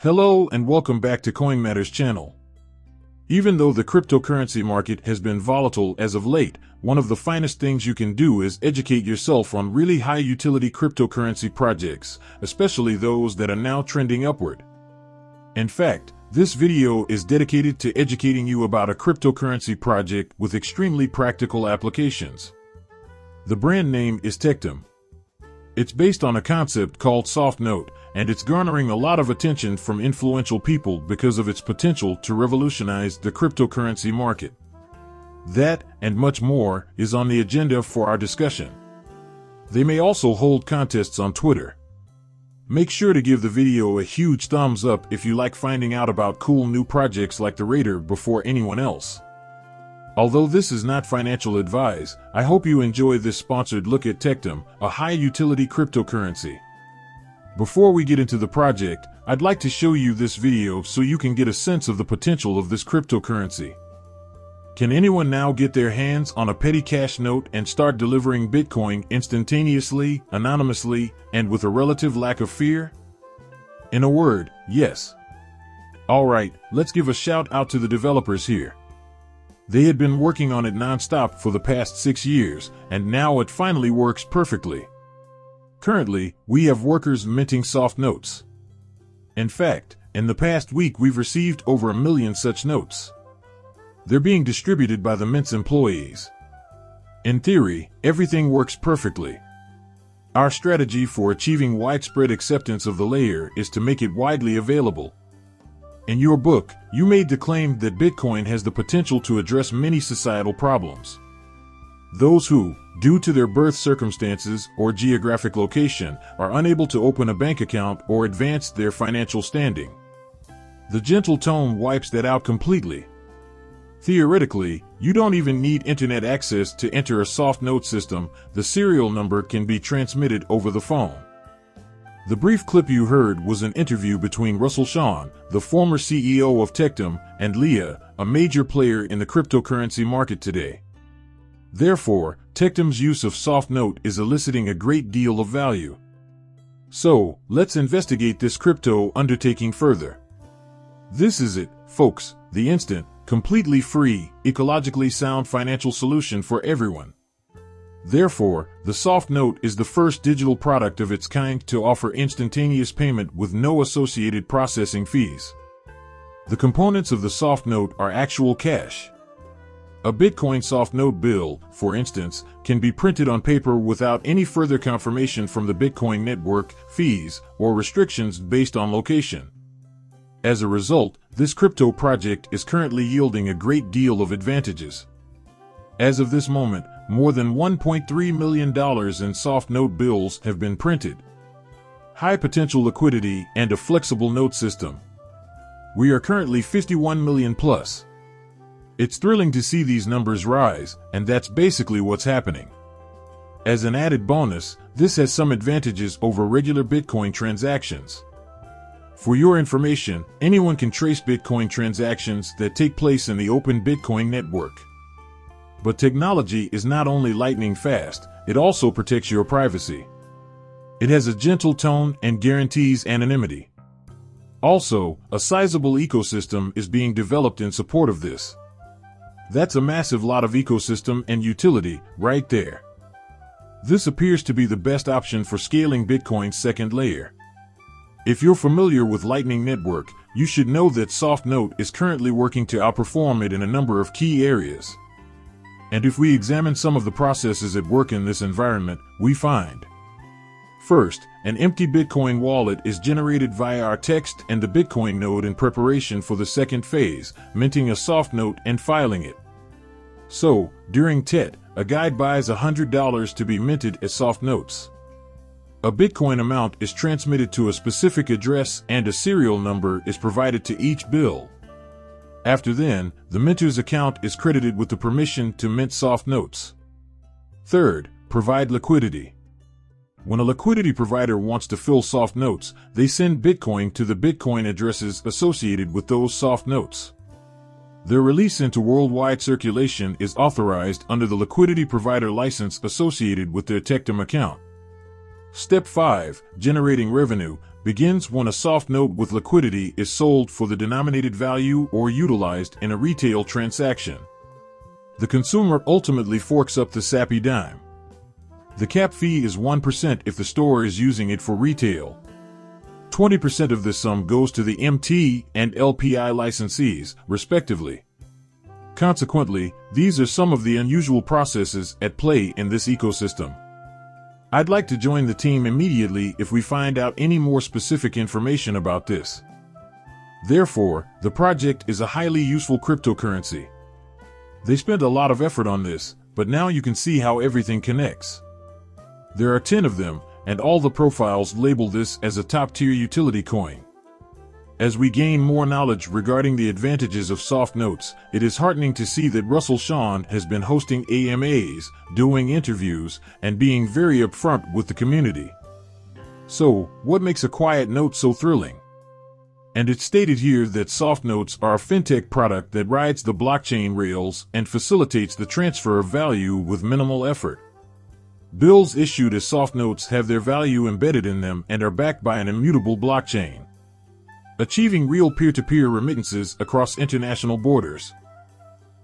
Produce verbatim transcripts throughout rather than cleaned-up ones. Hello and welcome back to Coin Matters channel. Even though the cryptocurrency market has been volatile as of late, one of the finest things you can do is educate yourself on really high utility cryptocurrency projects, especially those that are now trending upward. In fact, this video is dedicated to educating you about a cryptocurrency project with extremely practical applications. The brand name is Tectum. It's based on a concept called SoftNote, and it's garnering a lot of attention from influential people because of its potential to revolutionize the cryptocurrency market. That, and much more, is on the agenda for our discussion. They may also hold contests on Twitter. Make sure to give the video a huge thumbs up if you like finding out about cool new projects like the Raider before anyone else. Although this is not financial advice, I hope you enjoy this sponsored look at Tectum, a high-utility cryptocurrency. Before we get into the project, I'd like to show you this video so you can get a sense of the potential of this cryptocurrency. Can anyone now get their hands on a petty cash note and start delivering Bitcoin instantaneously, anonymously, and with a relative lack of fear? In a word, yes. Alright, let's give a shout out to the developers here. They had been working on it non-stop for the past six years, and now it finally works perfectly. Currently, we have workers minting soft notes. In fact, in the past week we've received over a million such notes. They're being distributed by the mint's employees. In theory, everything works perfectly. Our strategy for achieving widespread acceptance of the layer is to make it widely available. In your book, you made the claim that Bitcoin has the potential to address many societal problems. Those who, due to their birth circumstances or geographic location, are unable to open a bank account or advance their financial standing. The gentle tone wipes that out completely. Theoretically, you don't even need internet access to enter a SoftNote system. The serial number can be transmitted over the phone. The brief clip you heard was an interview between Russell Shawn, the former C E O of Tectum, and Leah, a major player in the cryptocurrency market today. Therefore, Tectum's use of SoftNote is eliciting a great deal of value. So, let's investigate this crypto undertaking further. This is it, folks, the instant, completely free, ecologically sound financial solution for everyone. Therefore, the SoftNote is the first digital product of its kind to offer instantaneous payment with no associated processing fees. The components of the SoftNote are actual cash. A Bitcoin SoftNote bill, for instance, can be printed on paper without any further confirmation from the Bitcoin network, fees, or restrictions based on location. As a result, this crypto project is currently yielding a great deal of advantages. As of this moment, more than one point three million dollars in SoftNote bills have been printed. High potential liquidity and a flexible note system. We are currently fifty-one million plus. It's thrilling to see these numbers rise, and that's basically what's happening. As an added bonus, this has some advantages over regular Bitcoin transactions. For your information, anyone can trace Bitcoin transactions that take place in the open Bitcoin network. But technology is not only lightning fast, it also protects your privacy. It has a gentle tone and guarantees anonymity. Also, a sizable ecosystem is being developed in support of this. That's a massive lot of ecosystem and utility right there. This appears to be the best option for scaling Bitcoin's second layer. If you're familiar with Lightning Network, you should know that SoftNote is currently working to outperform it in a number of key areas. And if we examine some of the processes at work in this environment, we find: first, an empty Bitcoin wallet is generated via our text and the Bitcoin node in preparation for the second phase, minting a SoftNote and filing it. So, during T E D, a guy buys one hundred dollars to be minted as SoftNotes. A Bitcoin amount is transmitted to a specific address and a serial number is provided to each bill. After then, the minter's account is credited with the permission to mint SoftNotes. Third, provide liquidity. When a liquidity provider wants to fill SoftNotes, they send Bitcoin to the Bitcoin addresses associated with those SoftNotes. Their release into worldwide circulation is authorized under the liquidity provider license associated with their Tectum account. Step five, generating revenue. begins when a SoftNote with liquidity is sold for the denominated value or utilized in a retail transaction. The consumer ultimately forks up the sappy dime. The cap fee is one percent if the store is using it for retail. twenty percent of this sum goes to the M T and L P I licensees, respectively. Consequently, these are some of the unusual processes at play in this ecosystem. I'd like to join the team immediately if we find out any more specific information about this. Therefore, the project is a highly useful cryptocurrency. They spent a lot of effort on this, but now you can see how everything connects. There are ten of them, and all the profiles label this as a top-tier utility coin. As we gain more knowledge regarding the advantages of SoftNotes, it is heartening to see that Russell Shawn has been hosting A M As, doing interviews, and being very upfront with the community. So, what makes a quiet note so thrilling? And it's stated here that SoftNotes are a fintech product that rides the blockchain rails and facilitates the transfer of value with minimal effort. Bills issued as SoftNotes have their value embedded in them and are backed by an immutable blockchain, achieving real peer-to-peer remittances across international borders.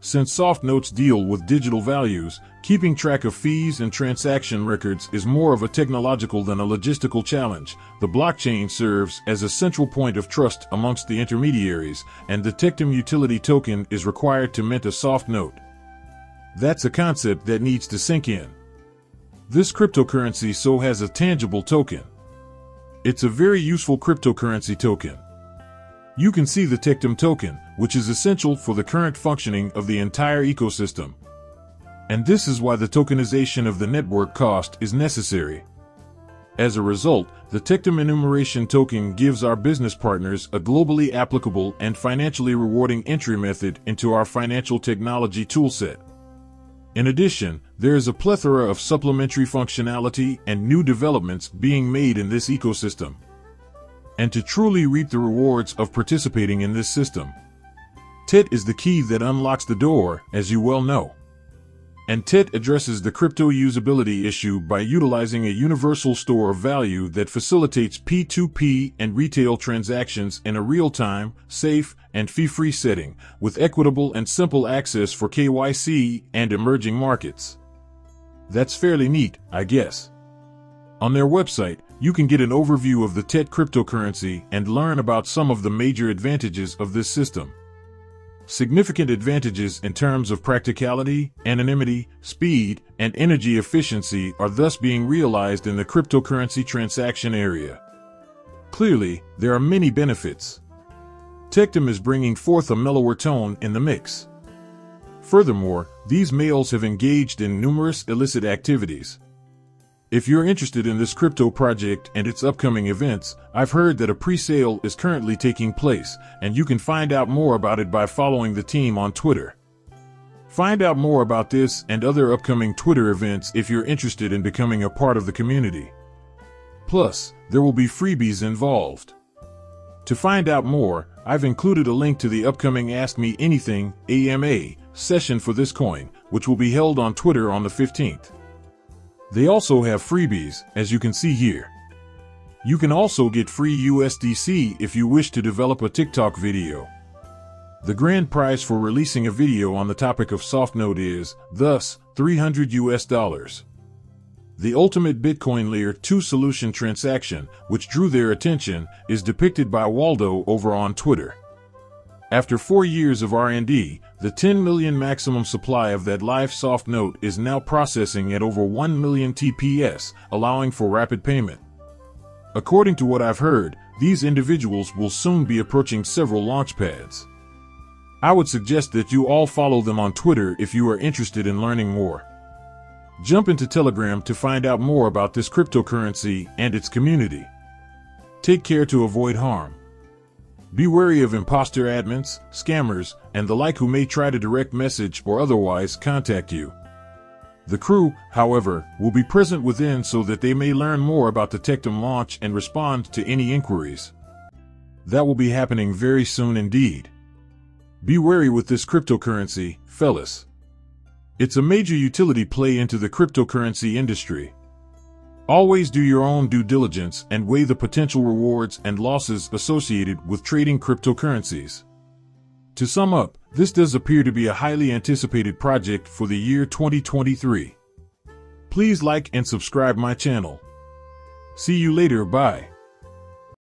Since SoftNotes deal with digital values, keeping track of fees and transaction records is more of a technological than a logistical challenge. The blockchain serves as a central point of trust amongst the intermediaries, and the Tectum utility token is required to mint a SoftNote. That's a concept that needs to sink in. This cryptocurrency so has a tangible token. It's a very useful cryptocurrency token. You can see the Tectum token, which is essential for the current functioning of the entire ecosystem. And this is why the tokenization of the network cost is necessary. As a result, the Tectum enumeration token gives our business partners a globally applicable and financially rewarding entry method into our financial technology toolset. In addition, there is a plethora of supplementary functionality and new developments being made in this ecosystem. And to truly reap the rewards of participating in this system, T E T is the key that unlocks the door, as you well know. And T E T addresses the crypto usability issue by utilizing a universal store of value that facilitates P two P and retail transactions in a real-time, safe, and fee-free setting, with equitable and simple access for K Y C and emerging markets. That's fairly neat, I guess. On their website, you can get an overview of the T E T cryptocurrency and learn about some of the major advantages of this system. Significant advantages in terms of practicality, anonymity, speed, and energy efficiency are thus being realized in the cryptocurrency transaction area. Clearly, there are many benefits. Tectum is bringing forth a mellower tone in the mix. Furthermore, these males have engaged in numerous illicit activities. If you're interested in this crypto project and its upcoming events, I've heard that a pre-sale is currently taking place, and you can find out more about it by following the team on Twitter. Find out more about this and other upcoming Twitter events if you're interested in becoming a part of the community. Plus, there will be freebies involved. To find out more, I've included a link to the upcoming Ask Me Anything A M A session for this coin, which will be held on Twitter on the fifteenth. They also have freebies, as you can see here. You can also get free U S D C if you wish to develop a TikTok video. The grand prize for releasing a video on the topic of SoftNote is, thus, three hundred U S dollars. The ultimate Bitcoin Layer two solution transaction, which drew their attention, is depicted by Waldo over on Twitter. After four years of R and D, the ten million maximum supply of that live SoftNote is now processing at over one million T P S, allowing for rapid payment. According to what I've heard, these individuals will soon be approaching several launch pads. I would suggest that you all follow them on Twitter if you are interested in learning more. Jump into Telegram to find out more about this cryptocurrency and its community. Take care to avoid harm. Be wary of imposter admins, scammers, and the like who may try to direct message or otherwise contact you. The crew, however, will be present within so that they may learn more about the Tectum launch and respond to any inquiries. That will be happening very soon indeed. Be wary with this cryptocurrency, fellas. It's a major utility play into the cryptocurrency industry. Always do your own due diligence and weigh the potential rewards and losses associated with trading cryptocurrencies. To sum up, this does appear to be a highly anticipated project for the year twenty twenty-three. Please like and subscribe my channel. See you later, bye.